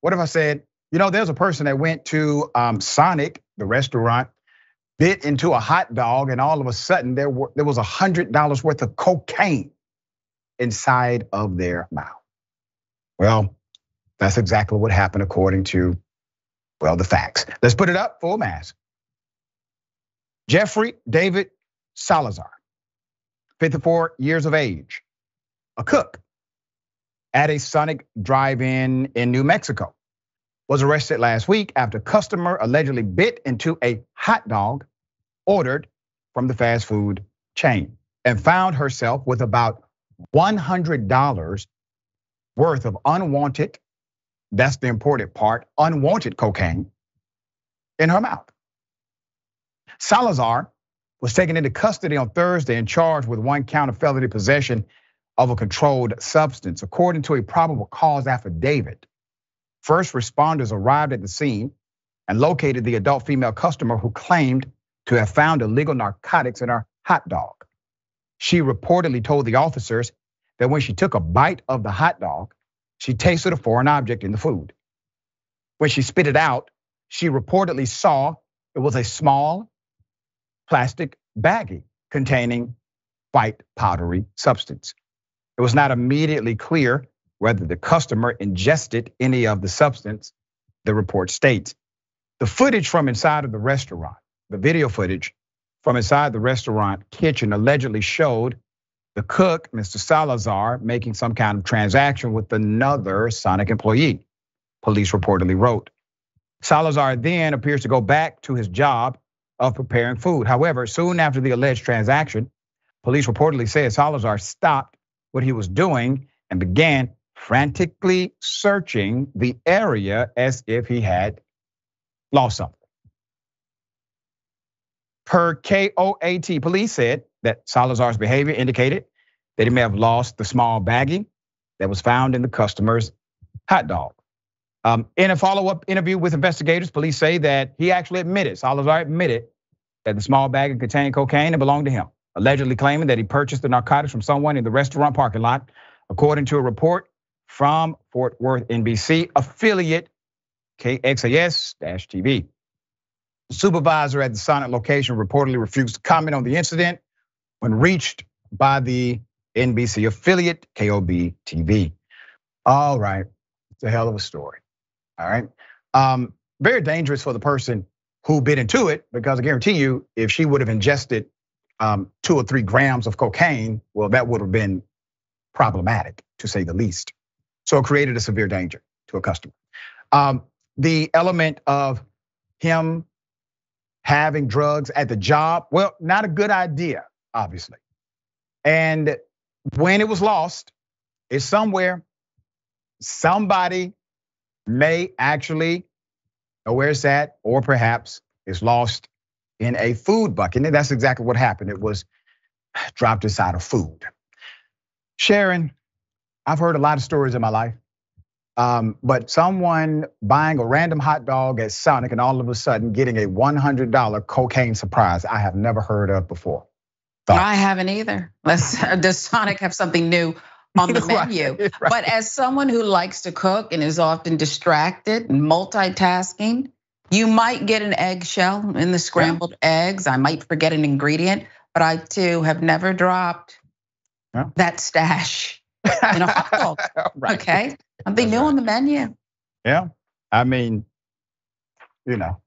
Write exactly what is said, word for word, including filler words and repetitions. What if I said, you know, there's a person that went to um, Sonic, the restaurant, bit into a hot dog, and all of a sudden there were, there was a hundred dollars worth of cocaine inside of their mouth. Well, that's exactly what happened according to, well, the facts. Let's put it up full mass. Jeffery David Salazar, fifty-four years of age, a cook at a Sonic Drive-in in New Mexico, was arrested last week after a customer allegedly bit into a hot dog ordered from the fast food chain and found herself with about one hundred dollars worth of unwanted, that's the important part, unwanted cocaine in her mouth. Salazar was taken into custody on Thursday and charged with one count of felony possession of a controlled substance, according to a probable cause affidavit. First responders arrived at the scene and located the adult female customer who claimed to have found illegal narcotics in her hot dog. She reportedly told the officers that when she took a bite of the hot dog, she tasted a foreign object in the food. When she spit it out, she reportedly saw it was a small plastic baggie containing white powdery substance. It was not immediately clear whether the customer ingested any of the substance, the report states. The footage from inside of the restaurant, the video footage from inside the restaurant kitchen allegedly showed the cook, Mister Salazar, making some kind of transaction with another Sonic employee, police reportedly wrote. Salazar then appears to go back to his job of preparing food. However, soon after the alleged transaction, police reportedly said Salazar stopped what he was doing and began frantically searching the area as if he had lost something. Per K O A T, police said that Salazar's behavior indicated that he may have lost the small baggie that was found in the customer's hot dog. Um, in a follow-up interview with investigators, police say that he actually admitted, Salazar admitted, that the small baggie contained cocaine and belonged to him, allegedly claiming that he purchased the narcotics from someone in the restaurant parking lot, according to a report from Fort Worth N B C affiliate K X A S T V. The supervisor at the Sonic location reportedly refused to comment on the incident when reached by the N B C affiliate K O B T V. All right, it's a hell of a story, all right? Um, very dangerous for the person who bit into it, because I guarantee you, if she would have ingested um, two or three grams of cocaine, well, that would have been problematic, to say the least. So it created a severe danger to a customer. Um, the element of him having drugs at the job, well, not a good idea, obviously. And when it was lost, it's somewhere. Somebody may actually know where it's at, or perhaps it's lost in a food bucket. And that's exactly what happened. It was dropped inside of food. Sharon, I've heard a lot of stories in my life, um, but someone buying a random hot dog at Sonic and all of a sudden getting a one hundred dollar cocaine surprise, I have never heard of before. Thoughts? I haven't either. Let's, does Sonic have something new on the menu? Right, right. But as someone who likes to cook and is often distracted and multitasking, you might get an eggshell in the scrambled yeah. eggs. I might forget an ingredient, but I too have never dropped yeah. that stash in a hot dog. Right. Okay, something That's new right. on the menu. Yeah, I mean, you know,